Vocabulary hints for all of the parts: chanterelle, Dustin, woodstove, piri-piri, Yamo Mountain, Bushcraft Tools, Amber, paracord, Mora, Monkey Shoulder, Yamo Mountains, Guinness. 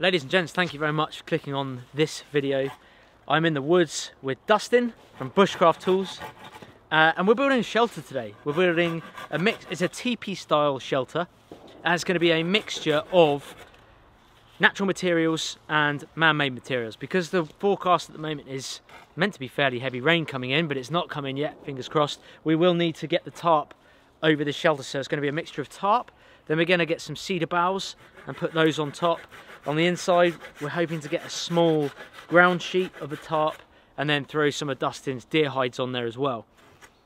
Ladies and gents, thank you very much for clicking on this video. I'm in the woods with Dustin from Bushcraft Tools, and we're building a shelter today. We're building a mix, it's a teepee style shelter, and it's going to be a mixture of natural materials and man-made materials, because the forecast at the moment is meant to be fairly heavy rain coming in, but it's not coming yet, fingers crossed. We will need to get the tarp over the shelter, so it's going to be a mixture of tarp, then we're going to get some cedar boughs and put those on top. On the inside, we're hoping to get a small ground sheet of a tarp and then throw some of Dustin's deer hides on there as well.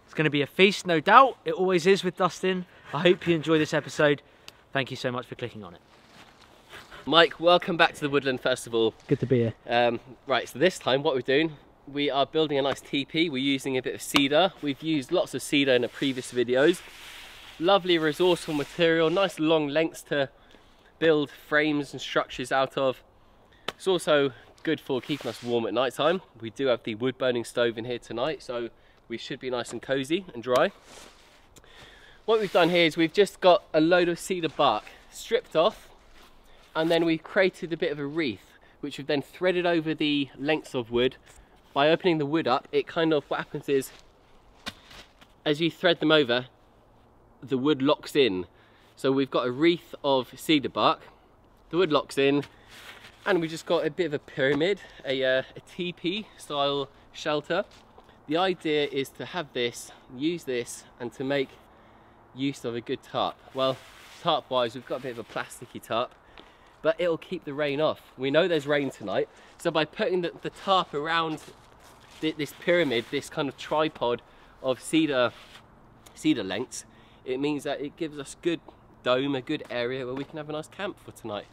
It's going to be a feast, no doubt. It always is with Dustin. I hope you enjoy this episode. Thank you so much for clicking on it. Mike, welcome back to the Woodland Festival. Good to be here. Right, so this time what we're doing, we are building a nice teepee. We're using a bit of cedar. We've used lots of cedar in the previous videos. Lovely resourceful material, nice long lengths to build frames and structures out of. It's also good for keeping us warm at night time. We do have the wood burning stove in here tonight, so we should be nice and cozy and dry. What we've done here is we've just got a load of cedar bark stripped off, and then we've created a bit of a wreath which we've then threaded over the lengths of wood. By opening the wood up, it kind of, what happens is as you thread them over, the wood locks in. So we've got a wreath of cedar bark, the wood locks in, and we've just got a bit of a pyramid, a teepee style shelter. The idea is to have this, use this, and to make use of a good tarp. Well, tarp wise, we've got a bit of a plasticky tarp, but it'll keep the rain off. We know there's rain tonight, so by putting the tarp around this pyramid, this kind of tripod of cedar lengths, it means that it gives us good dome, a good area where we can have a nice camp for tonight.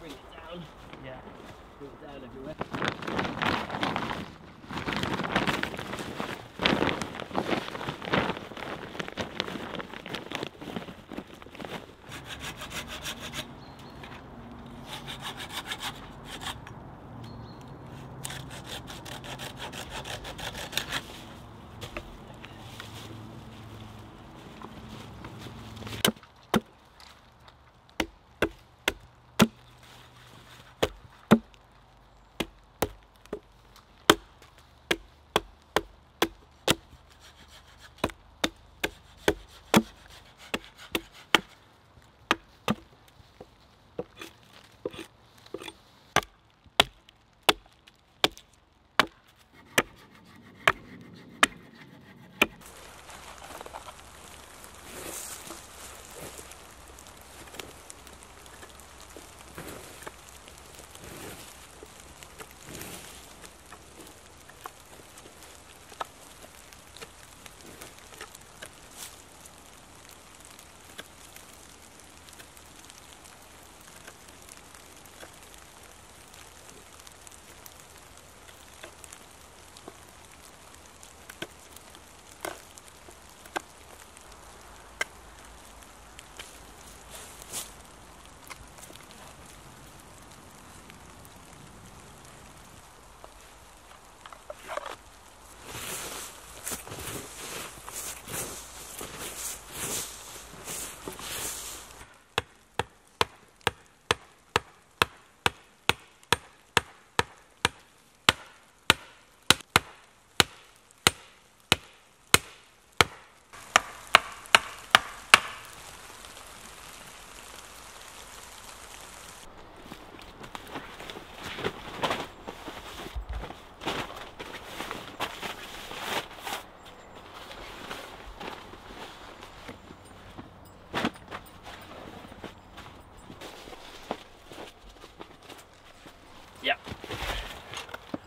Bring it down. Yeah, bring it down everywhere.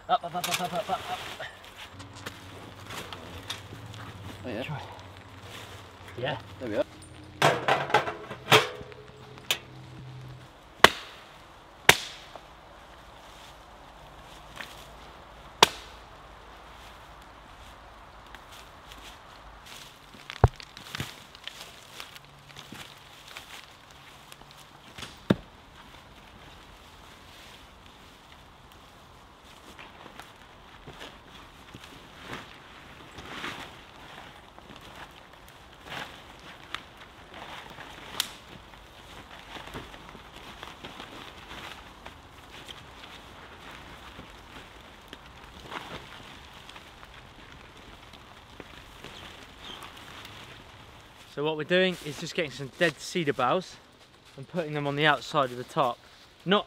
Up. Oh yeah. Sure. Yeah. There we are. So what we're doing is just getting some dead cedar boughs and putting them on the outside of the tarp. Not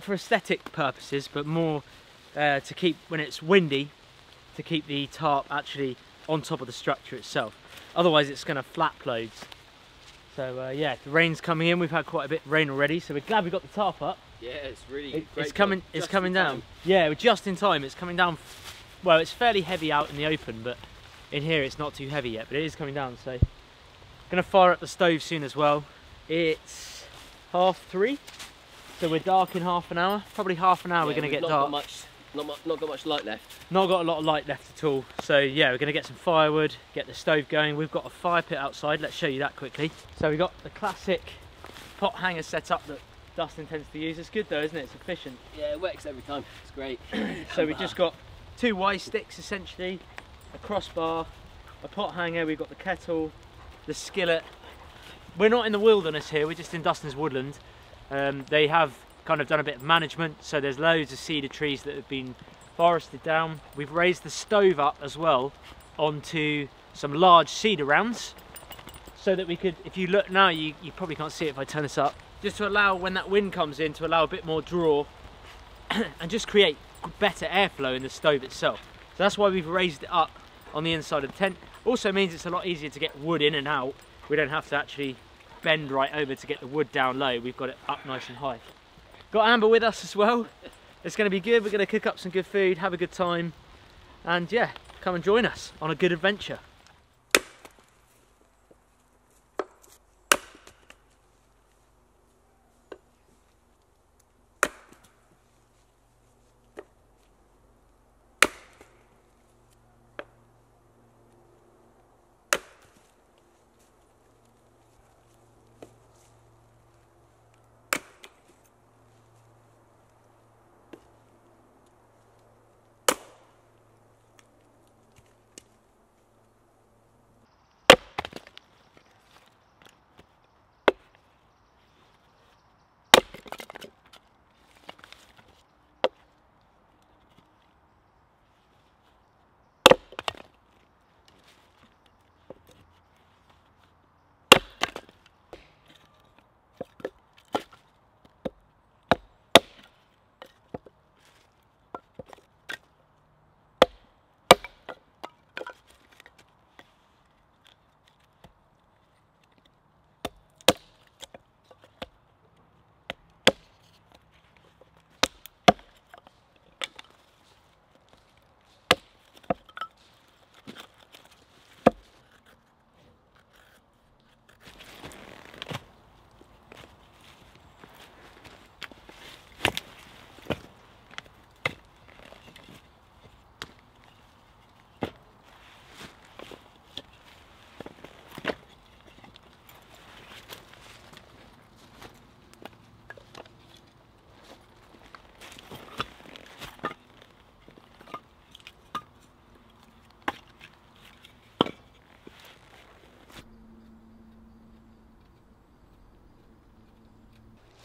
for aesthetic purposes, but more to keep, when it's windy, to keep the tarp actually on top of the structure itself. Otherwise it's going to flap loads. So yeah, the rain's coming in. We've had quite a bit of rain already, so we're glad we got the tarp up. Yeah, it's really great. It's coming down. Yeah, we're just in time. It's coming down. Well, it's fairly heavy out in the open, but in here it's not too heavy yet, but it is coming down. So gonna fire up the stove soon as well. It's 3:30, so we're dark in half an hour. Probably half an hour, yeah, we're gonna get dark. Not got much light left. Not got a lot of light left at all. So yeah, we're gonna get some firewood, get the stove going. We've got a fire pit outside. Let's show you that quickly. So we got the classic pot hanger set up that Dustin tends to use. It's good though, isn't it? It's efficient. Yeah, it works every time. It's great. So we just got two Y sticks essentially, a crossbar, a pot hanger. We've got the kettle, the skillet. We're not in the wilderness here, we're just in Dustin's woodland. They have kind of done a bit of management, so there's loads of cedar trees that have been forested down. We've raised the stove up as well onto some large cedar rounds, so that we could, if you look now, you probably can't see it if I turn this up, just to allow, when that wind comes in, to allow a bit more draw and just create better airflow in the stove itself. So that's why we've raised it up on the inside of the tent. Also means it's a lot easier to get wood in and out. We don't have to actually bend right over to get the wood down low. We've got it up nice and high. Got Amber with us as well. It's going to be good. We're going to cook up some good food, have a good time, and yeah, come and join us on a good adventure.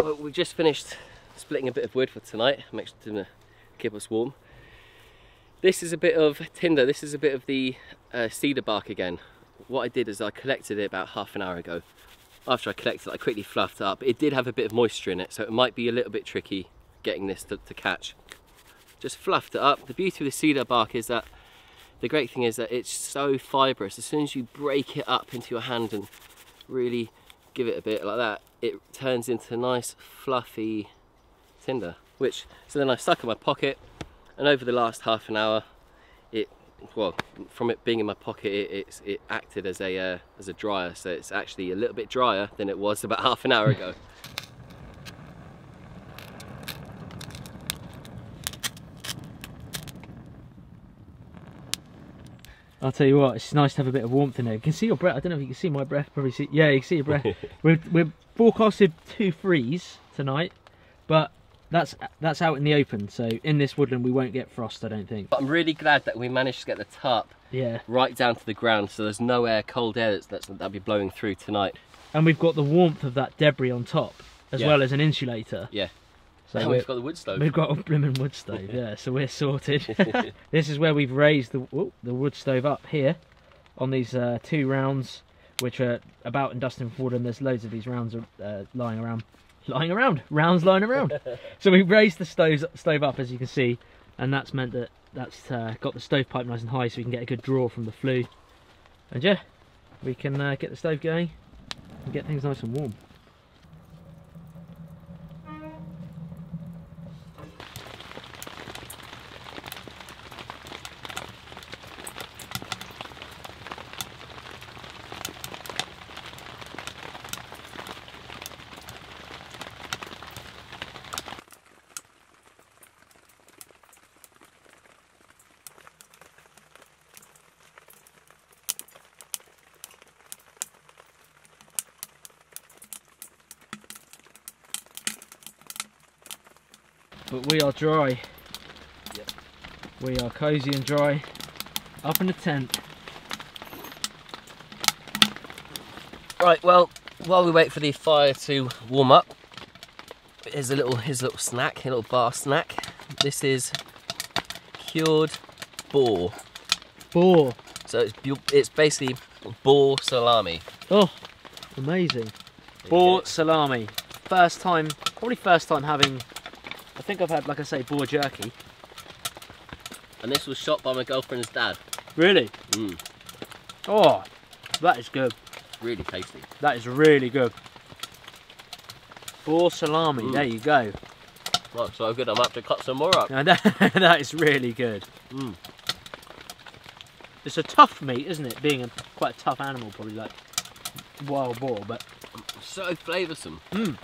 Well, we've just finished splitting a bit of wood for tonight. I'm actually going to keep us warm. This is a bit of tinder. This is a bit of the cedar bark again. What I did is I collected it about half an hour ago. After I collected it, I quickly fluffed it up. It did have a bit of moisture in it, so it might be a little bit tricky getting this to catch. Just fluffed it up. The beauty of the cedar bark is that, the great thing is that it's so fibrous. As soon as you break it up into your hand and really give it a bit like that, it turns into nice fluffy tinder, which, so then I stuck in my pocket, and over the last half an hour, it, well, from it being in my pocket, it acted as a dryer, so it's actually a little bit drier than it was about half an hour ago. I'll tell you what, it's nice to have a bit of warmth in there. You can see your breath. I don't know if you can see my breath. Probably see. Yeah, you can see your breath. we're forecasted to freeze tonight, but that's out in the open. So in this woodland, we won't get frost, I don't think. But I'm really glad that we managed to get the tarp right down to the ground, so there's no air, cold air that'll be blowing through tonight. And we've got the warmth of that debris on top, as well as an insulator. Yeah. So and we've got the wood stove. We've got a blimmin' wood stove, yeah, so we're sorted. This is where we've raised the wood stove up here on these two rounds. which are about in Dustin Ford, and there's loads of these rounds lying around. So we raised the stove up, as you can see, and that's meant that that's got the stovepipe nice and high, so we can get a good draw from the flue. And yeah, we can get the stove going and get things nice and warm. But we are dry. Yep. We are cozy and dry, up in the tent. Right, well, while we wait for the fire to warm up, here's a little, snack, a little bar snack. This is cured boar. Boar. So it's basically boar salami. Oh, amazing. Boar salami. First time, probably first time having. I think I've had, like I say, boar jerky. And this was shot by my girlfriend's dad. Really? Mm. Oh, that is good. Really tasty. That is really good. Boar salami, there you go. Well, it's so good, I'm about to cut some more up. Now that is really good. Mm. It's a tough meat, isn't it? Being quite a tough animal, probably like wild boar, but... So flavoursome. Mm.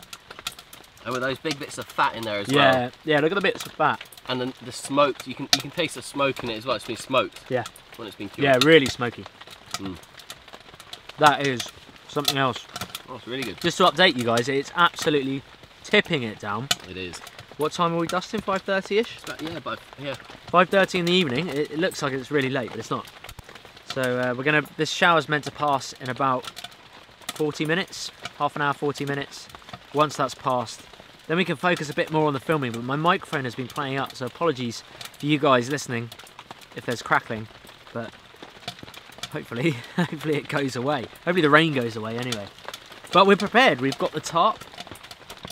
And with those big bits of fat in there as well. Yeah, yeah. Look at the bits of fat. And then the smoke. You can taste the smoke in it as well. It's been smoked. Yeah. When it's been cured. Yeah, really smoky. Mm. That is something else. Oh, it's really good. Just to update you guys, it's absolutely tipping it down. It is. What time are we, Dustin? 5:30ish. Yeah, but yeah. 5:30 in the evening. It looks like it's really late, but it's not. So we're gonna. This shower's meant to pass in about 40 minutes, half an hour, 40 minutes. Once that's passed, then we can focus a bit more on the filming, but my microphone has been playing up, so apologies for you guys listening if there's crackling, but hopefully it goes away. Hopefully the rain goes away anyway. But we're prepared. We've got the tarp.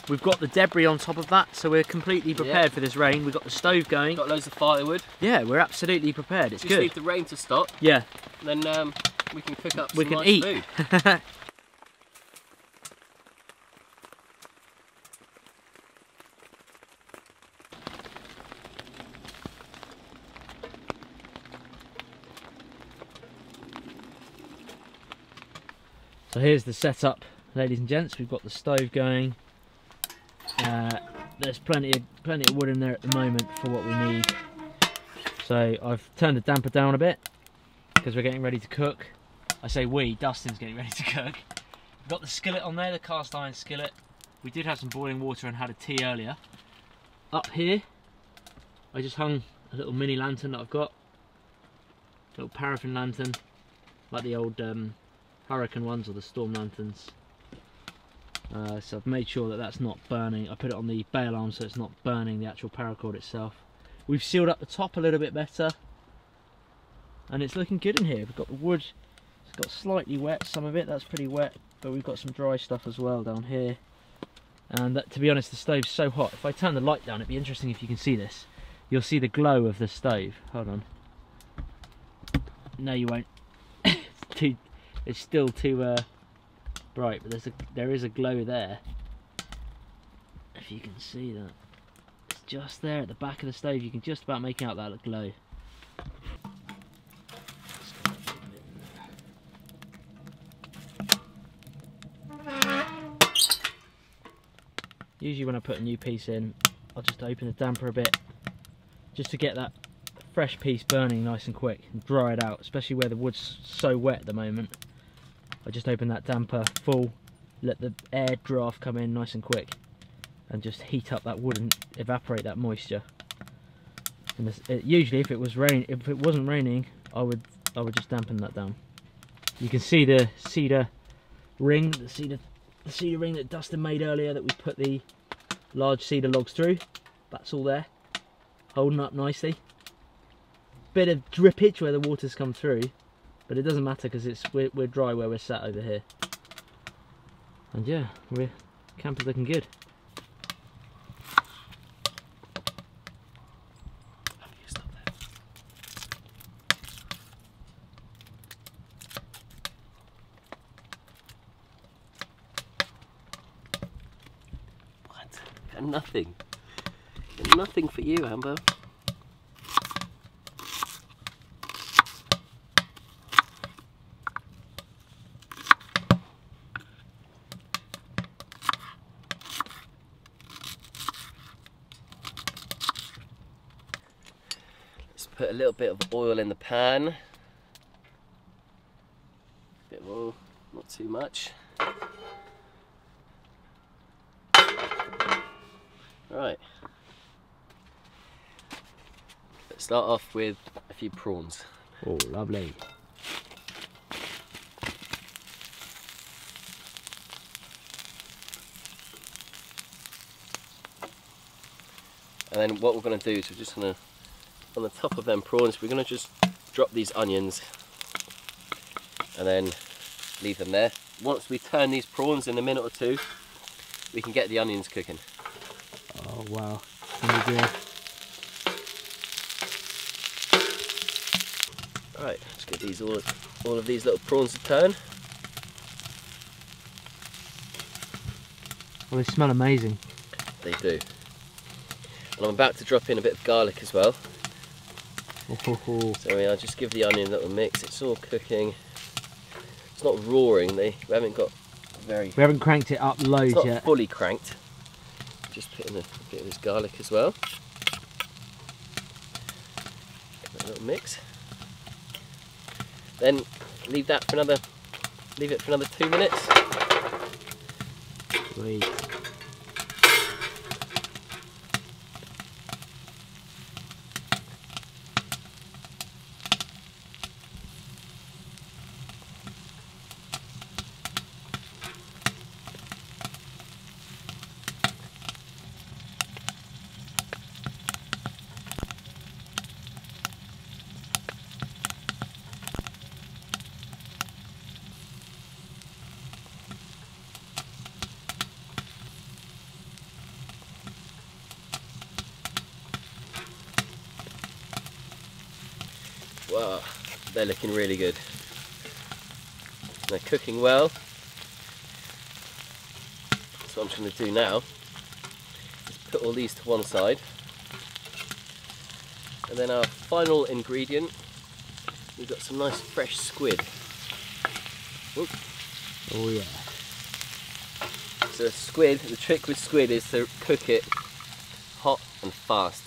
We've got the debris on top of that, so we're completely prepared for this rain. We've got the stove going. Got loads of firewood. Yeah, we're absolutely prepared. It's good. Just need the rain to stop. Yeah. Then we can cook up some nice food. We can eat. So here's the setup, ladies and gents. We've got the stove going. There's plenty of wood in there at the moment for what we need. So I've turned the damper down a bit because we're getting ready to cook. I say we, Dustin's getting ready to cook. We've got the skillet on there, the cast iron skillet. We did have some boiling water and had a tea earlier. Up here, I just hung a little mini lantern that I've got. A little paraffin lantern, like the old... hurricane ones or the storm lanterns, so I've made sure that that's not burning. I put it on the bail arm so it's not burning the actual paracord itself. We've sealed up the top a little bit better and it's looking good in here. We've got the wood, it's got slightly wet, some of it, that's pretty wet, but we've got some dry stuff as well down here. And that, to be honest, the stove's so hot. If I turn the light down, it'd be interesting if you can see this. You'll see the glow of the stove. Hold on. No, you won't. It's still too bright, but there is a glow there. If you can see that, it's just there at the back of the stove. You can just about make out that glow. Usually when I put a new piece in, I'll just open the damper a bit, just to get that fresh piece burning nice and quick and dry it out, especially where the wood's so wet at the moment. I just open that damper full, let the air draft come in nice and quick, and just heat up that wood and evaporate that moisture. And usually, if it wasn't raining, I would just dampen that down. You can see the cedar ring, the cedar ring that Dustin made earlier that we put the large cedar logs through. That's all there, holding up nicely. Bit of drippage where the water's come through, But it doesn't matter because it's we're dry where we're sat over here. And yeah, we're camper's looking good. Nothing. Nothing for you, Amber. Let's put a little bit of oil in the pan. A bit of oil, not too much. Right, let's start off with a few prawns. Oh, lovely. And then what we're going to do is we're just going to, on the top of them prawns, we're going to just drop these onions and then leave them there. Once we turn these prawns in a minute or two, we can get the onions cooking. Oh wow, it's really good. Alright, let's get these all of these little prawns to turn. Well, they smell amazing. They do. And I'm about to drop in a bit of garlic as well. Oh. So I'll just give the onion a little mix. It's all cooking. It's not roaring, we haven't got very... We haven't cranked it up loads yet. It's not fully cranked. Just put in a bit of this garlic as well. A little mix. Then leave that for another. Leave it for another 2 minutes. Sweet. Wow, they're looking really good. They're cooking well. So what I'm going to do now is put all these to one side. And then our final ingredient, we've got some nice fresh squid. Whoop. Oh yeah. So squid, the trick with squid is to cook it hot and fast.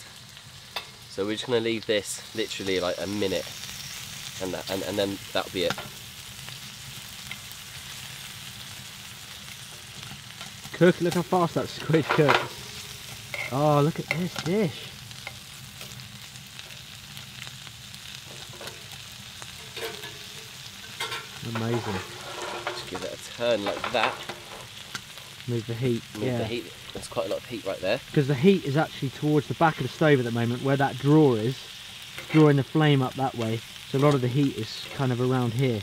So we're just going to leave this literally like a minute and then that'll be it. Cook, look how fast that squid cooks. Oh, look at this dish. Amazing. Just give it a turn like that. Move the heat. Move the heat. There's quite a lot of heat right there. Because the heat is actually towards the back of the stove at the moment, where that drawer is, drawing the flame up that way. So a lot of the heat is kind of around here.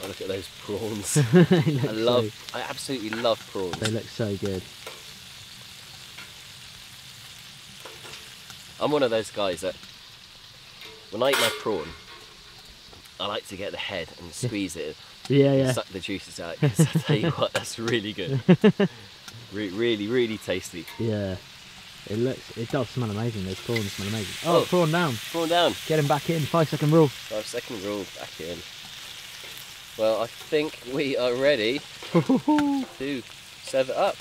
Oh, look at those prawns. I absolutely love prawns. They look so good. I'm one of those guys that, when I eat my prawn, I like to get the head and squeeze it. Yeah. Suck the juices out, because I tell you what, that's really good. really tasty. Yeah. It does smell amazing. Those prawns smell amazing. Oh, prawn down. Prawn down. Get him back in. 5 second rule. 5 second rule, back in. Well, I think we are ready to serve it up.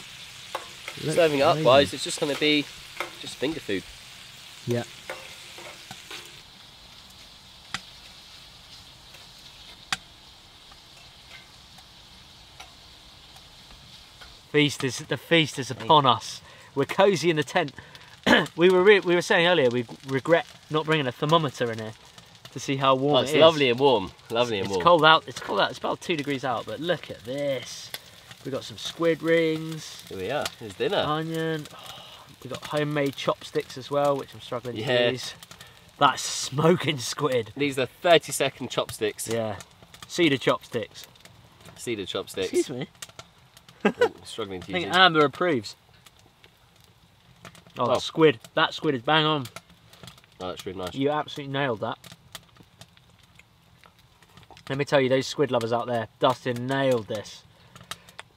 Serving it up wise, it's just going to be just finger food. Yeah. The feast is upon us. We're cozy in the tent. we were saying earlier we regret not bringing a thermometer in here to see how warm it is. It's lovely and warm. It's cold out. It's cold out. It's about 2 degrees out. But look at this. We got some squid rings. Here we are. Here's dinner. Onion. Oh, we got homemade chopsticks as well, which I'm struggling to use. That's smoking squid. These are 30-second chopsticks. Yeah. Cedar chopsticks. Cedar chopsticks. Excuse me. I'm struggling to use it. I think Amber approves. Oh, oh. Squid. That squid is bang on. Oh, that's really nice. You absolutely nailed that. Let me tell you, those squid lovers out there, Dustin nailed this.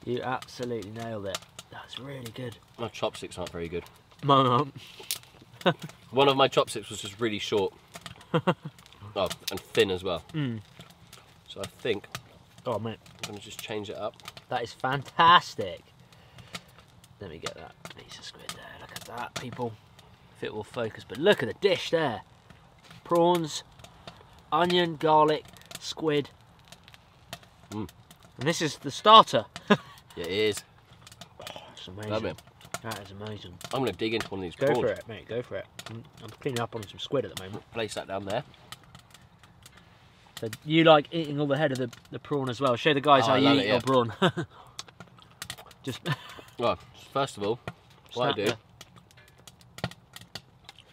You absolutely nailed it. That's really good. My chopsticks aren't very good. No, no. One of my chopsticks was just really short. Oh, and thin as well. Mm. So I think... Oh, mate. I'm going to just change it up. That is fantastic. Let me get that piece of squid there. Look at that, people. If it will focus. But look at the dish there. Prawns, onion, garlic, squid. Mm. And this is the starter. Yeah, it is. Oh, that's amazing. Love it. That is amazing. I'm going to dig into one of these cords. Go for it, mate. Go for it. I'm cleaning up on some squid at the moment. Place that down there. So you like eating all the head of the prawn as well. Show the guys how you eat your prawn. Just... Well, first of all, what I do...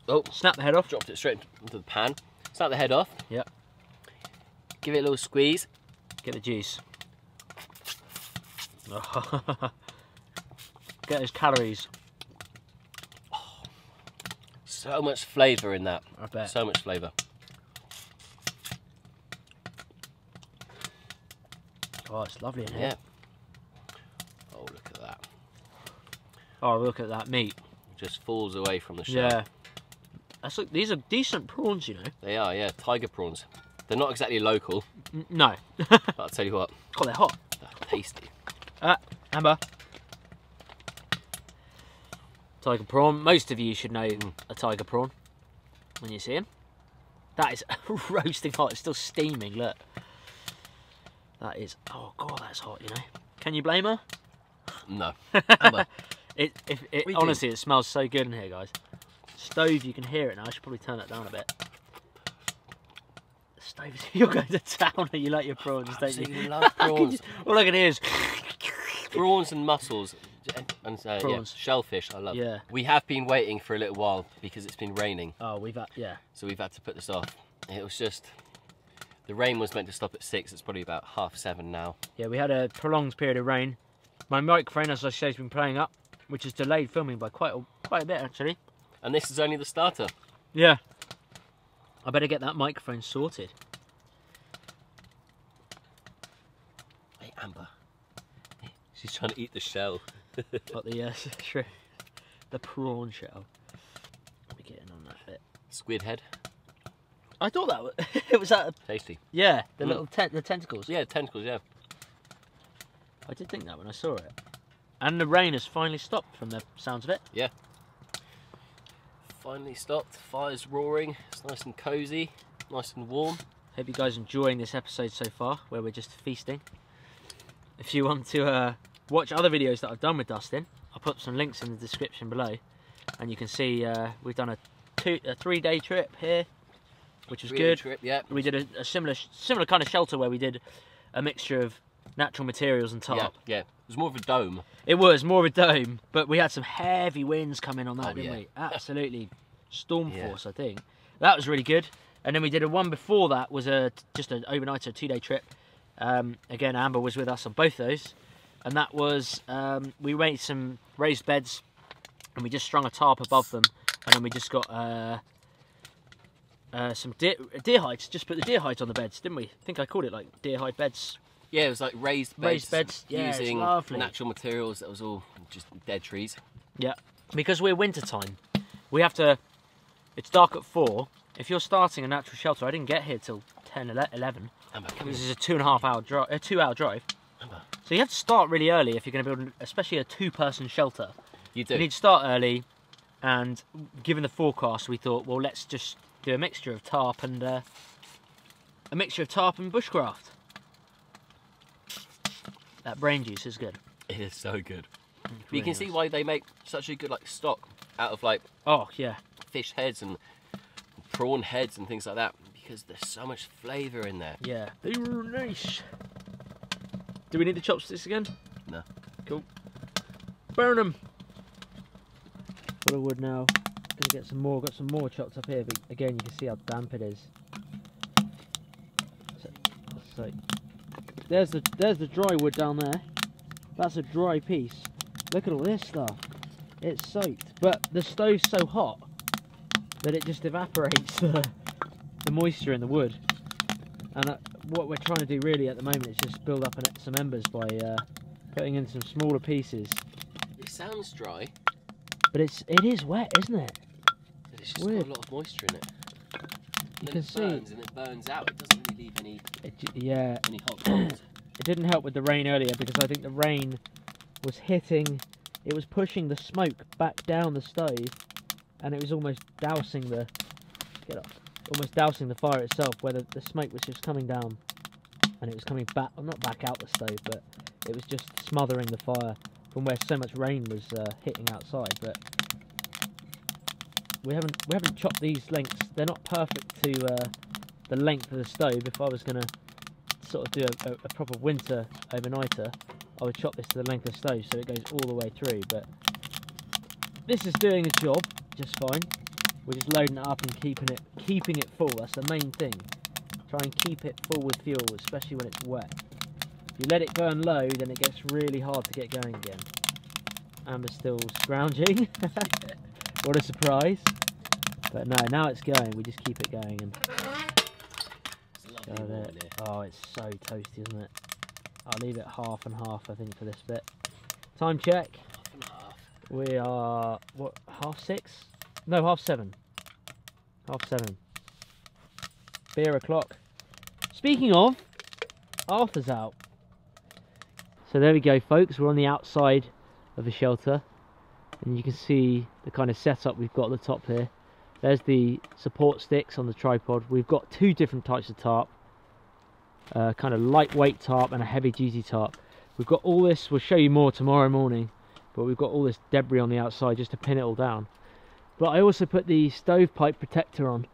Oh, snap the head off. Dropped it straight into the pan. Snap the head off. Yep. Give it a little squeeze. Get the juice. Get those calories. Oh, so much flavour in that. I bet. So much flavour. Oh, it's lovely in here. Yeah. Oh, look at that. Oh, look at that meat. It just falls away from the shell. Yeah. That's like, these are decent prawns, you know. They are, yeah. Tiger prawns. They're not exactly local. No. But I'll tell you what. Oh, they're hot. They're tasty. Amber. Tiger prawn. Most of you should know a tiger prawn when you see him. That is roasting hot. It's still steaming, look. That is, oh God, that's hot, you know. Can you blame her? No. Amber. Honestly, it smells so good in here, guys. Stove, you can hear it now. I should probably turn it down a bit. Stove, you're going to town and you like your prawns, don't you? I love prawns. All I can hear is... prawns and mussels. And prawns. Yeah, shellfish, I love. Yeah. We have been waiting for a little while because it's been raining. Oh, we've had, yeah. So we've had to put this off. It was just... The rain was meant to stop at 6. It's probably about 7:30 now. Yeah, we had a prolonged period of rain. My microphone, as I say, has been playing up, which has delayed filming by quite a bit, actually. And this is only the starter. Yeah. I better get that microphone sorted. Hey, Amber. She's trying to eat the shell. But the, the prawn shell. Let me get in on that bit. Squid head. I thought that was, it was that. Tasty. Yeah, the little the tentacles. Yeah, tentacles, yeah. I did think that when I saw it. And the rain has finally stopped from the sounds of it. Yeah. Finally stopped, fire's roaring, it's nice and cosy, nice and warm. Hope you guys are enjoying this episode so far, where we're just feasting. If you want to watch other videos that I've done with Dustin, I'll put some links in the description below. And you can see we've done a 3-day trip here, which was good. Trip, yeah. We did a similar kind of shelter where we did a mixture of natural materials and tarp. Yeah, yeah. It was more of a dome. It was more of a dome, but we had some heavy winds come in on that, didn't we? Absolutely storm force, I think. That was really good. And then we did a one before that, was just an overnight, so 2-day trip. Again, Amber was with us on both those. And that was, we made some raised beds and we just strung a tarp above them. And then we just got some deer hides, just put the deer hides on the beds, didn't we? I think I called it like deer hide beds. Yeah, it was like raised beds using natural materials. That was all just dead trees. Yeah, because we're winter time. We have to. It's dark at 4. If you're starting a natural shelter, I didn't get here till 10, 11. Amber, this is a 2.5 hour drive, a 2-hour drive. Amber. So you have to start really early if you're going to build, especially a 2-person shelter. You do. You need to start early, and given the forecast, we thought, well, let's just do a mixture of tarp and bushcraft. That brain juice is good. It is so good. Really, you can see why they make such a good like stock out of like fish heads and prawn heads and things like that, because there's so much flavour in there. Yeah, they were nice. Do we need the chopsticks again? No. Cool. Burn them. What a wood now. Gonna get some more. Got some more chopped up here, but again, you can see how damp it is. So there's the dry wood down there. That's a dry piece. Look at all this stuff. It's soaked, but the stove's so hot that it just evaporates the moisture in the wood. And what we're trying to do really at the moment is just build up some embers by putting in some smaller pieces. It sounds dry, but it is wet, isn't it? But it's just got a lot of moisture in it. And then it burns and it burns out. It doesn't really leave any hot coals. It didn't help with the rain earlier because I think the rain was hitting. It was pushing the smoke back down the stove, and it was almost dousing the. Get up. Almost dousing the fire itself, where the smoke was just coming down and it was coming back, well, not back out the stove, but it was just smothering the fire from where so much rain was hitting outside. But we haven't chopped these lengths. They're not perfect to the length of the stove. If I was going to sort of do a proper winter overnighter, I would chop this to the length of the stove so it goes all the way through, but this is doing the job just fine. We're just loading it up and keeping it full. That's the main thing. Try and keep it full with fuel, especially when it's wet. If you let it go and low, then it gets really hard to get going again. Amber's still scrounging. What a surprise. But no, now it's going. We just keep it going. And oh, it's so toasty, isn't it? I'll leave it half and half, I think, for this bit. Time check. Half and half. We are, what, half six? No, half seven. Half seven. Beer o'clock. Speaking of, Arthur's out. So there we go, folks. We're on the outside of the shelter. And you can see the kind of setup we've got at the top here. There's the support sticks on the tripod. We've got two different types of tarp. Kind of lightweight tarp and a heavy duty tarp. We've got all this, we'll show you more tomorrow morning. But we've got all this debris on the outside just to pin it all down. But I also put the stovepipe protector on,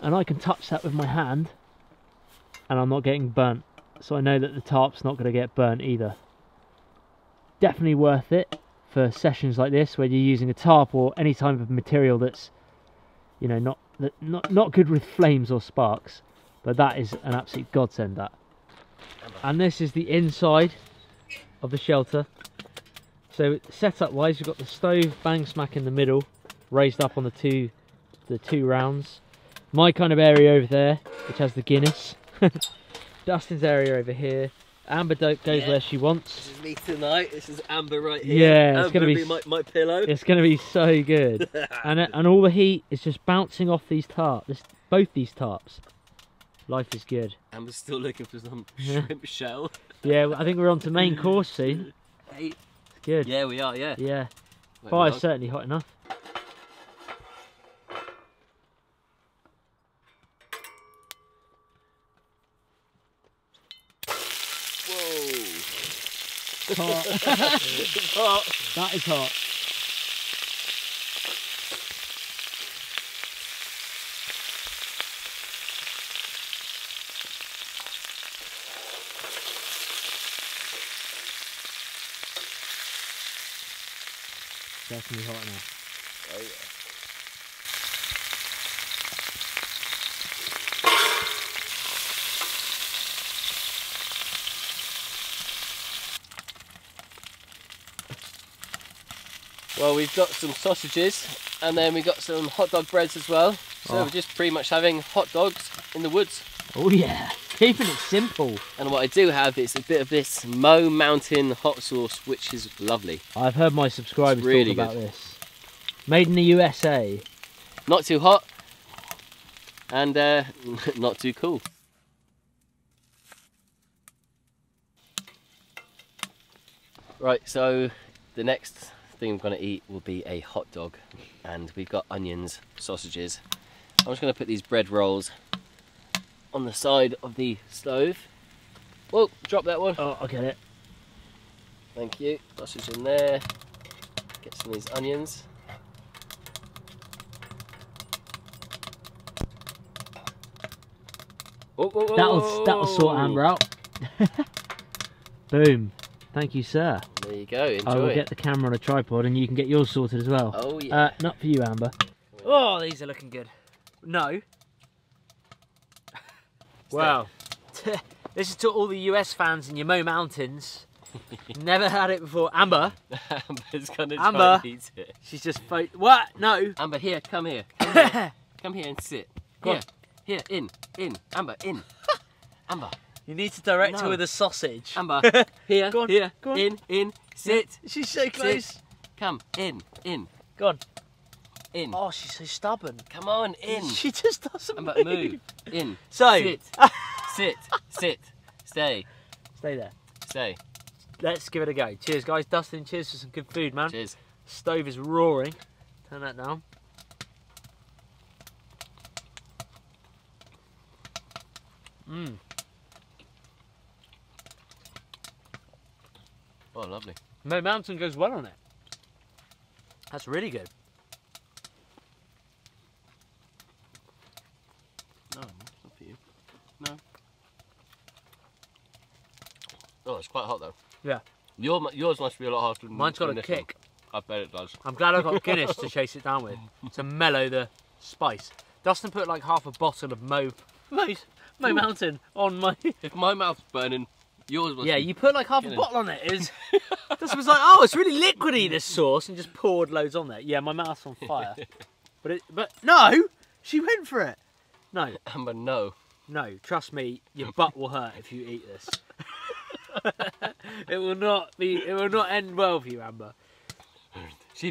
and I can touch that with my hand and I'm not getting burnt, so I know that the tarp's not going to get burnt either. Definitely worth it for sessions like this where you're using a tarp or any type of material that's, you know, not good with flames or sparks, but that is an absolute godsend, that. And this is the inside of the shelter. So setup wise, you've got the stove bang smack in the middle, raised up on the two rounds. My kind of area over there, which has the Guinness. Dustin's area over here. Amber goes where she wants. This is me tonight. This is Amber right here. Yeah, Amber, it's gonna be my pillow. It's gonna be so good. and all the heat is just bouncing off these tarps. Both these tarps. Life is good. Amber's still looking for some shrimp shell. Yeah, well, I think we're on to main course soon. Hey. It's good. Yeah, we are. Yeah. Yeah. Wait, fire's certainly hot enough. It's hot. It's hot. That is hot. Definitely hot enough. Oh yeah. Well, we've got some sausages and then we've got some hot dog breads as well. So we're just pretty much having hot dogs in the woods. Oh yeah, keeping it simple. And what I do have is a bit of this Yamo Mountain hot sauce, which is lovely. I've heard my subscribers really talk about this. Made in the USA. Not too hot and not too cool. Right, so the next thing I'm going to eat will be a hot dog, and we've got onions, sausages. I'm just going to put these bread rolls on the side of the stove. Whoa, drop that one. Oh, I'll get it. Thank you. Sausage in there. Get some of these onions. Oh. That'll sort Amber out. Boom. Thank you, sir. There you go, enjoy. I will get the camera on a tripod and you can get yours sorted as well. Oh yeah. Not for you, Amber. Oh, these are looking good. No. Wow. This is to all the US fans in Yamo Mountains. Never had it before. Amber. Amber's gonna try and eat it. She's just what? No. Amber, here, come here. Come here, come here and sit. Come on. Here, in. Amber, in. Amber. You need to direct her with a sausage. Amber, here, go on. Here, go on. In, sit. She's so close. Sit. Come, in. Go on. In. Oh, she's so stubborn. Come on, in. She just doesn't move. In. So. Sit. Stay there. Stay. Let's give it a go. Cheers, guys. Dustin, cheers for some good food, man. Cheers. Stove is roaring. Turn that down. Mmm. Oh, lovely. No mountain goes well on it. That's really good. No, it's not for you. No. Oh, it's quite hot though. Yeah. Yours must be a lot harder than mine's got a kick. One. I bet it does. I'm glad I've got Guinness to chase it down with to mellow the spice. Dustin put like half a bottle of Mo Mountain on my. If my mouth's burning, yours must. Yeah, you put like half Guinness. A bottle on it. Dustin was like, oh, it's really liquidy this sauce, and just poured loads on there. Yeah, my mouth's on fire. But no, she went for it. No. Amber, no. No, trust me, your butt will hurt if you eat this. It will not end well for you, Amber.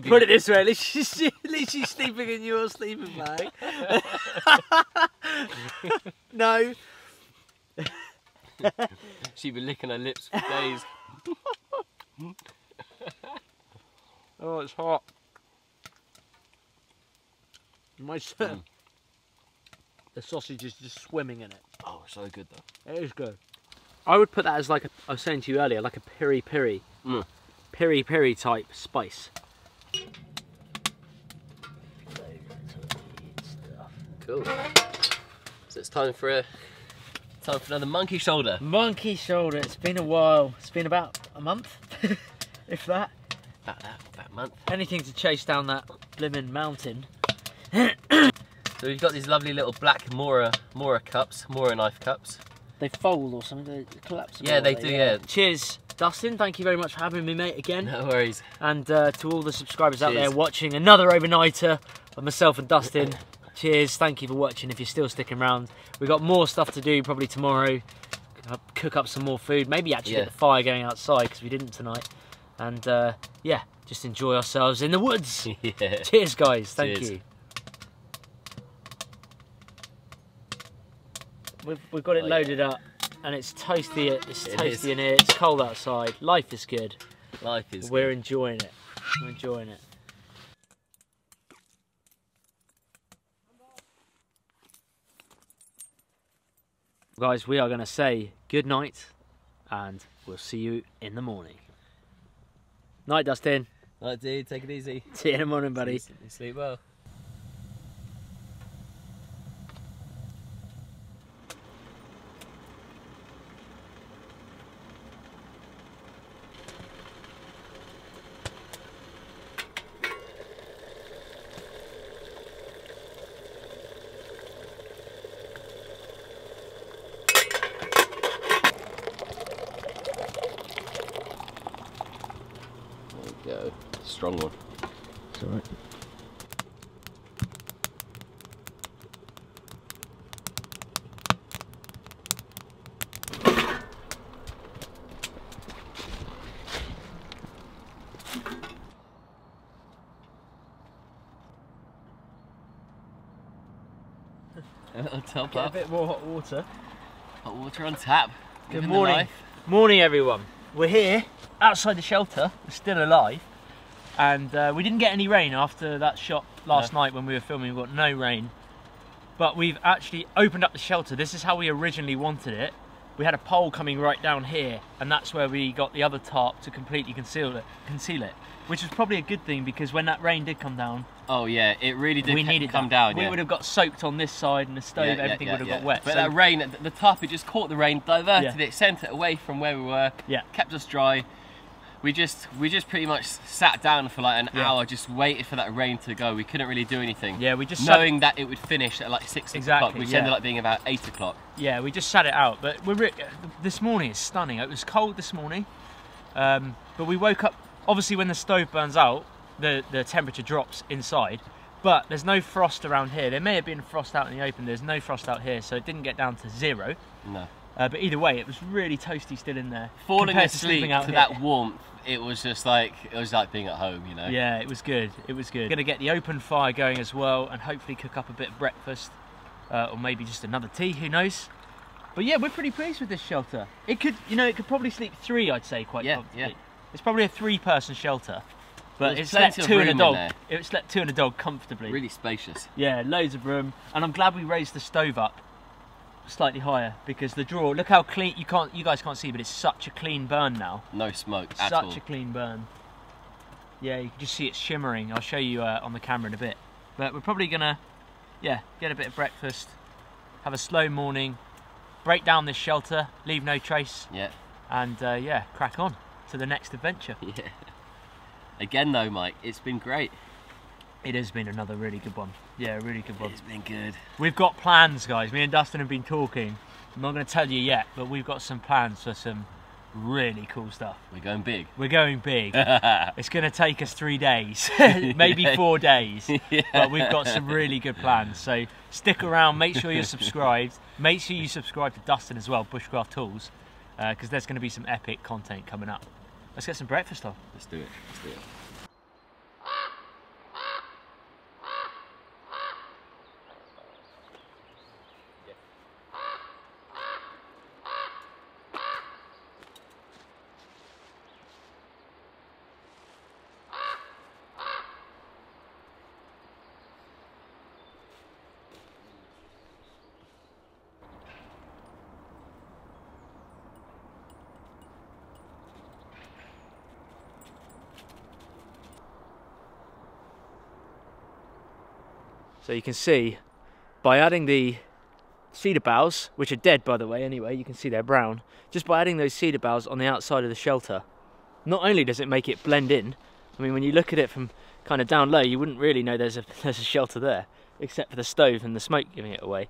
Put it this way, at least she's sleeping in your sleeping bag. No. She'd be licking her lips for days. Oh, it's hot. The sausage is just swimming in it. Oh, it's so good though. It is good. I would put that as like a, I was saying to you earlier, like a piri-piri. Mm. Piri-piri type spice. Cool. So it's time for another monkey shoulder. Monkey shoulder. It's been a while. It's been about a month, if that. About a month. Anything to chase down that blimmin' mountain. So we've got these lovely little black Mora knife cups. They fold or something, they collapse. Yeah, they do, yeah. Cheers, Dustin. Thank you very much for having me, mate, again. No worries. And to all the subscribers out there watching another overnighter of myself and Dustin, cheers. Thank you for watching if you're still sticking around. We've got more stuff to do probably tomorrow. Cook up some more food, maybe actually get the fire going outside because we didn't tonight. And yeah, just enjoy ourselves in the woods. Yeah. Cheers, guys. Thank you. We've got it loaded up, and it's toasty. It's toasty in here. It's cold outside. Life is good. Life is. We're enjoying it. We're enjoying it. Guys, we are going to say good night, and we'll see you in the morning. Night, Dustin. Night, dude. Take it easy. See you in the morning, buddy. Sleep well. Strong one. It's alright. On top up. A bit more hot water. Hot water on tap. Good morning. Morning, everyone. We're here outside the shelter. We're still alive. And we didn't get any rain after that shot last night when we were filming. We got no rain, but we've actually opened up the shelter. This is how we originally wanted it. We had a pole coming right down here, and that's where we got the other tarp to completely conceal it, which was probably a good thing because when that rain did come down, oh yeah, it really did. We needed come down. We would have got soaked on this side, and the stove, everything would have got wet. But so that rain, the tarp, it just caught the rain, diverted it, sent it away from where we were, kept us dry. We just pretty much sat down for like an hour, just waited for that rain to go. We couldn't really do anything. Yeah, we just knowing that it would finish at like 6 o'clock, which ended up being about 8 o'clock. Yeah, we just sat it out. But this morning is stunning. It was cold this morning, but we woke up. Obviously, when the stove burns out, the temperature drops inside. But there's no frost around here. There may have been frost out in the open. There's no frost out here, so it didn't get down to zero. No. But either way, it was really toasty still in there. Falling asleep to that warmth, it was just like, it was like being at home, you know? Yeah, it was good. It was good. We're going to get the open fire going as well and hopefully cook up a bit of breakfast or maybe just another tea, who knows? But yeah, we're pretty pleased with this shelter. It could, you know, it could probably sleep three, I'd say, quite comfortably. Yeah. It's probably a three-person shelter. But it slept two and a dog. It slept two and a dog comfortably. Really spacious. Yeah, loads of room. And I'm glad we raised the stove up slightly higher because the drawer. Look how clean. You guys can't see, but it's such a clean burn now. No smoke at all. Such a clean burn. Yeah, you can just see it shimmering. I'll show you on the camera in a bit. But we're probably gonna, get a bit of breakfast, have a slow morning, break down this shelter, leave no trace. Yeah. And crack on to the next adventure. Yeah. Again though, Mike, it's been great. It has been another really good one. Yeah, really good one. It's been good. We've got plans, guys. Me and Dustin have been talking. I'm not going to tell you yet, but we've got some plans for some really cool stuff. We're going big. We're going big. It's going to take us 3 days, maybe 4 days, but we've got some really good plans. So stick around, make sure you're subscribed. Make sure you subscribe to Dustin as well, Bushcraft Tools, because there's going to be some epic content coming up. Let's get some breakfast on. Let's do it. Let's do it. So you can see, by adding the cedar boughs, which are dead by the way anyway, you can see they're brown, just by adding those cedar boughs on the outside of the shelter, not only does it make it blend in, I mean when you look at it from kind of down low, you wouldn't really know there's a shelter there, except for the stove and the smoke giving it away.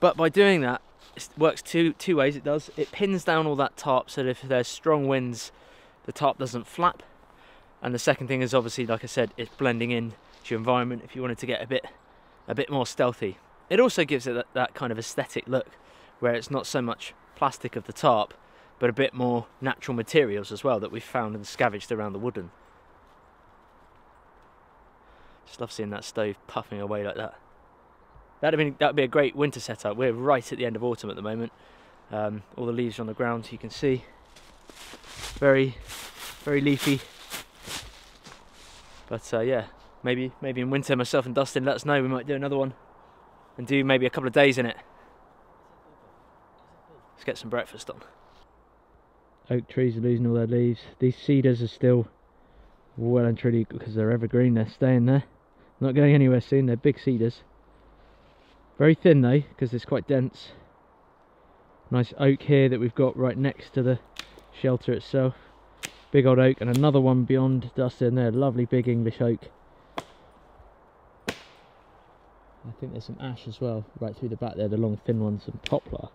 But by doing that, it works two ways it does. It pins down all that tarp so that if there's strong winds, the tarp doesn't flap. And the second thing is obviously, like I said, it's blending in your environment if you wanted to get a bit more stealthy. It also gives it that kind of aesthetic look where it's not so much plastic of the tarp but a bit more natural materials as well that we've found and scavenged around the woodland. Just love seeing that stove puffing away like that. That'd be a great winter setup. We're right at the end of autumn at the moment. All the leaves are on the ground, so you can see very, very leafy. But Maybe in winter, myself and Dustin, let us know. We might do another one and do maybe a couple of days in it. Let's get some breakfast on. Oak trees are losing all their leaves. These cedars are still well and truly, because they're evergreen, they're staying there. Not going anywhere soon, they're big cedars. Very thin though, because it's quite dense. Nice oak here that we've got right next to the shelter itself. Big old oak, and another one beyond Dustin there, lovely big English oak. I think there's some ash as well, right through the back there, the long thin ones, and poplar.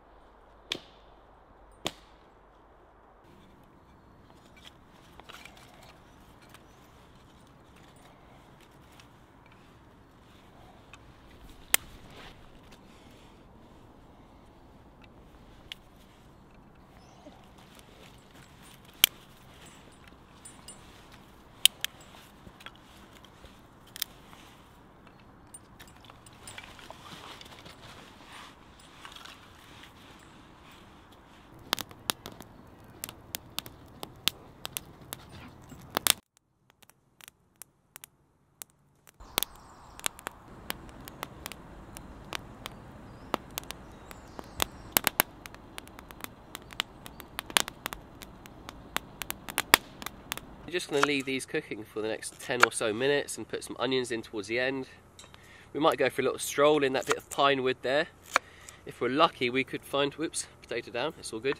Just going to leave these cooking for the next 10 or so minutes and put some onions in towards the end. We might go for a little stroll in that bit of pine wood there. If we're lucky, we could find, whoops, potato down, it's all good.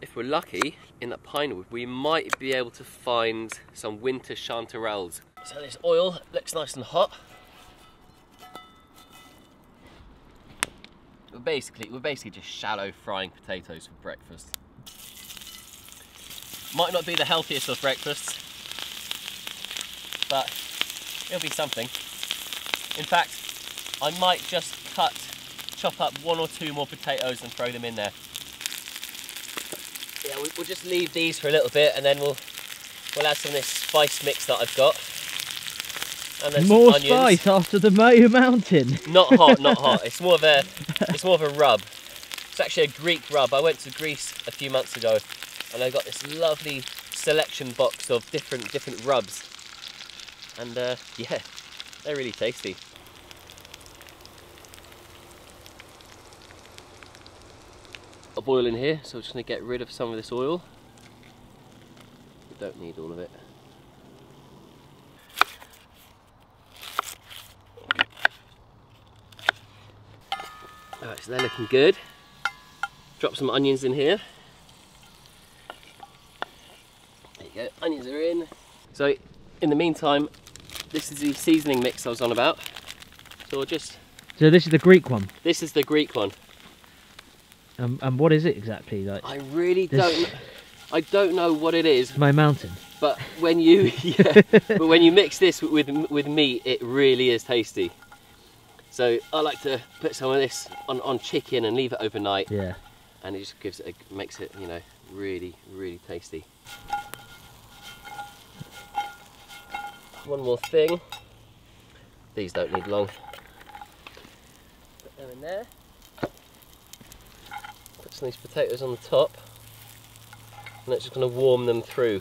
if we're lucky, in that pine wood, we might be able to find some winter chanterelles. So this oil looks nice and hot. We're basically just shallow frying potatoes for breakfast. Might not be the healthiest of breakfasts, but it'll be something. In fact, I might just chop up one or two more potatoes and throw them in there. Yeah, we'll just leave these for a little bit, and then we'll add some of this spice mix that I've got. And then more some onions. Spice after the Yamo Mountain. Not hot, not hot. It's more of a rub. It's actually a Greek rub. I went to Greece a few months ago, and I got this lovely selection box of different rubs. And yeah, they're really tasty. Got a boil in here, so I'm just going to get rid of some of this oil. We don't need all of it. Alright, so they're looking good. Drop some onions in here. There you go, onions are in. So in the meantime, this is the seasoning mix I was on about. So I'll just... So this is the Greek one? This is the Greek one. And what is it exactly? Like, I really don't know what it is. Yamo Mountain. But when you mix this with meat, it really is tasty. So I like to put some of this on chicken and leave it overnight. Yeah. And it just gives it makes it, you know, really, really tasty. One more thing. These don't need long. Put them in there. Put some of these potatoes on the top, and it's just going to warm them through.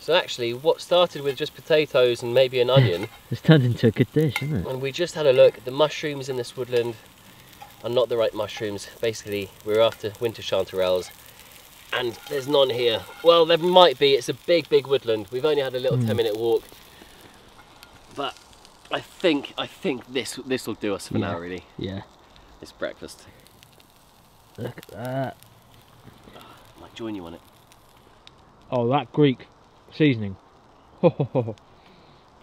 So actually, what started with just potatoes and maybe an onion... It's turned into a good dish, isn't it? And we just had a look. The mushrooms in this woodland are not the right mushrooms. Basically, we're after winter chanterelles, and there's none here. Well, there might be. It's a big, big woodland. We've only had a little 10-minute walk, but I think this will do us for now, really. Yeah. It's breakfast. Look at that. I might join you on it. Oh, that Greek seasoning.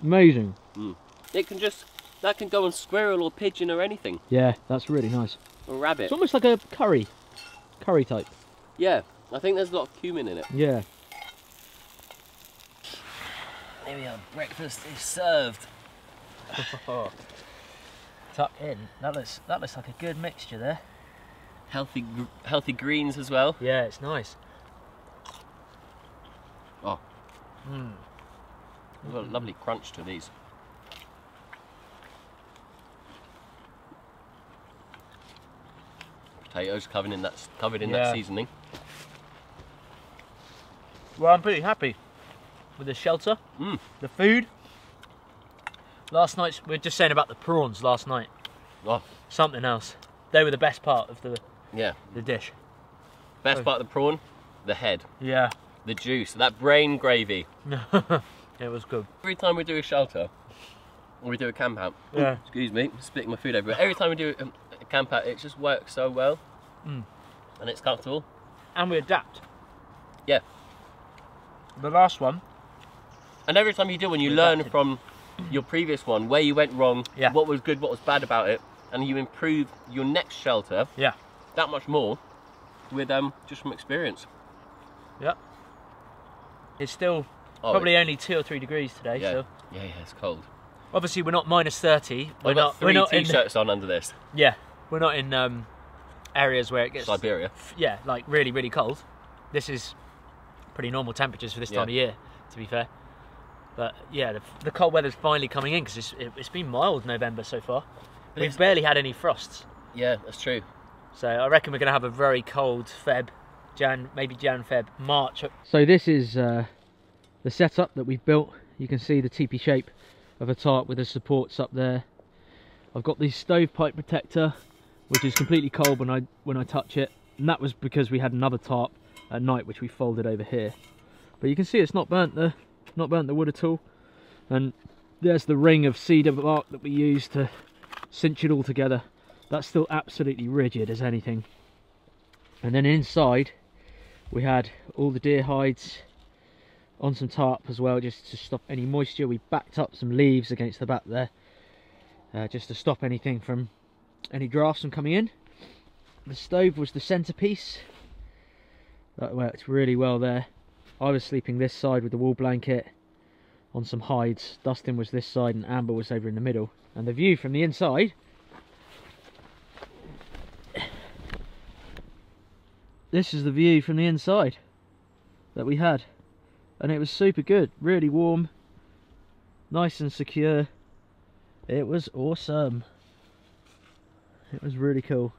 Amazing. Mm. It can just, that can go on squirrel or pigeon or anything. Yeah, that's really nice. Or rabbit. It's almost like a curry type. Yeah, I think there's a lot of cumin in it. Yeah. There we are, breakfast is served. Tuck in. That looks like a good mixture there. Healthy greens as well. Yeah, it's nice. Oh, They've got a lovely crunch to these. Potatoes covered in that seasoning. Well, I'm pretty happy with the shelter, the food. Last night, we were just saying about the prawns last night. Oh. Something else. They were the best part of the dish. Best part of the prawn? The head. Yeah. The juice, that brain gravy. It was good. Every time we do a shelter, or we do a camp out, excuse me, spitting my food everywhere. Every time we do a camp out, it just works so well. And it's comfortable. And we adapt. Yeah. The last one. And every time you do one, you learn from your previous one, where you went wrong, what was good, what was bad about it, and you improve your next shelter that much more with just from experience. Yeah. It's still probably only 2 or 3 degrees today. Yeah. So. Yeah, it's cold. Obviously, we're not -30. We've got three t-shirts on under this. Yeah, we're not in areas where it gets Siberia. Yeah, like really, really cold. This is pretty normal temperatures for this time of year, to be fair. But yeah, the cold weather's finally coming in because it's been mild November so far. We've barely had any frosts. Yeah, that's true. So I reckon we're going to have a very cold Jan, Feb, March. So this is the setup that we've built. You can see the teepee shape of a tarp with the supports up there. I've got the stovepipe protector, which is completely cold when I touch it. And that was because we had another tarp at night, which we folded over here. But you can see it's not burnt there. Not burnt the wood at all, and there's the ring of cedar bark that we used to cinch it all together. That's still absolutely rigid as anything. And then inside we had all the deer hides on some tarp as well, just to stop any moisture. We backed up some leaves against the back there, just to stop anything from any drafts from coming in. The stove was the centerpiece. That worked really well there. I was sleeping this side with the wool blanket on some hides. Dustin was this side and Amber was over in the middle. And the view from the inside, this is the view from the inside that we had, and it was super good, really warm, nice and secure. It was awesome. It was really cool.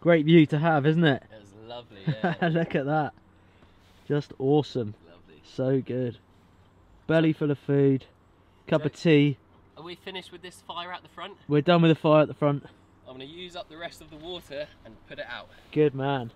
Great view to have, isn't it? It was lovely, yeah. Look at that, just awesome. Lovely. So good. Belly full of food, cup of tea. Are we finished with this fire at the front? We're done with the fire at the front. I'm going to use up the rest of the water and put it out. Good man.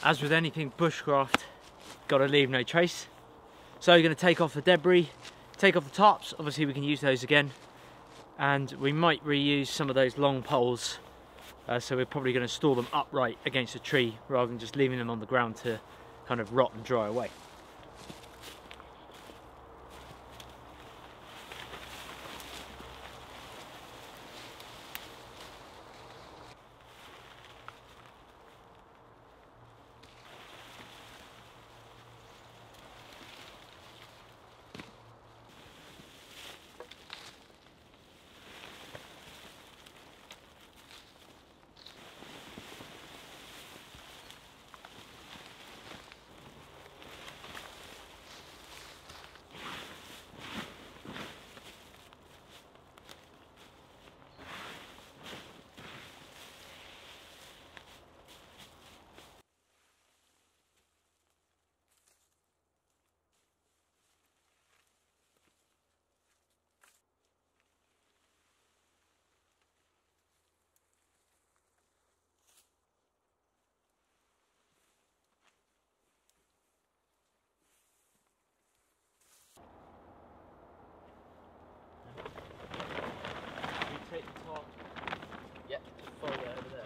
As with anything bushcraft, gotta leave no trace. So you're gonna take off the debris, take off the tops, obviously we can use those again, and we might reuse some of those long poles, so we're probably gonna store them upright against a tree rather than just leaving them on the ground to kind of rot and dry away.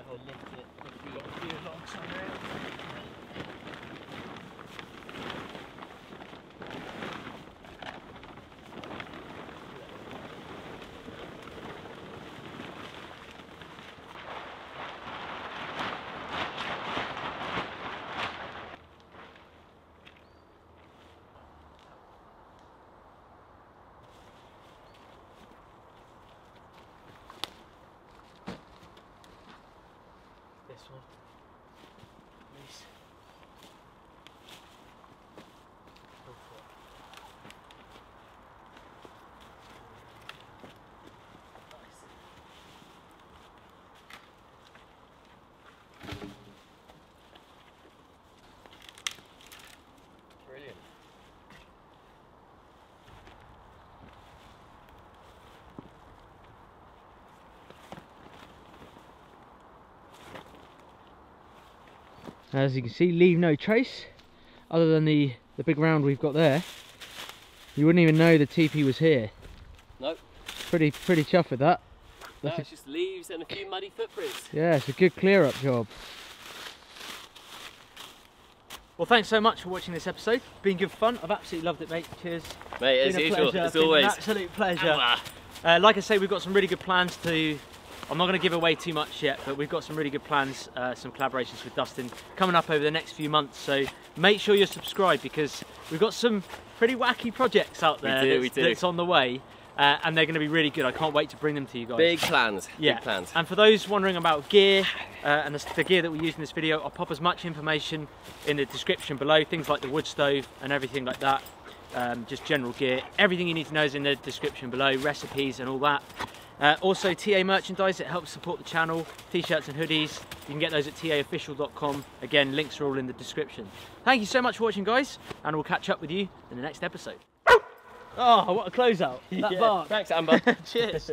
if I lift it, if we've got a few locks on this one, please. Go for it. Nice. Brilliant. As you can see, leave no trace, other than the big round we've got there. You wouldn't even know the teepee was here. Nope. Pretty chuffed with that. No, it's just leaves and a few muddy footprints. Yeah, it's a good clear up job. Well, thanks so much for watching this episode. Been good fun. I've absolutely loved it, mate. Cheers. Mate, as usual, as always. An absolute pleasure. Like I say, we've got some really good plans to... I'm not going to give away too much yet, but we've got some really good plans, some collaborations with Dustin coming up over the next few months, so make sure you're subscribed because we've got some pretty wacky projects out there that's on the way, and they're going to be really good. I can't wait to bring them to you guys. Big plans, yeah. Big plans. And for those wondering about gear, and the gear that we use in this video, I'll pop as much information in the description below, things like the wood stove and everything like that, just general gear. Everything you need to know is in the description below, recipes and all that. Also TA merchandise, it helps support the channel, t-shirts and hoodies, you can get those at taofficial.com, again links are all in the description. Thank you so much for watching, guys, and we'll catch up with you in the next episode. Oh, what a closeout, that bark. Thanks Amber. Cheers.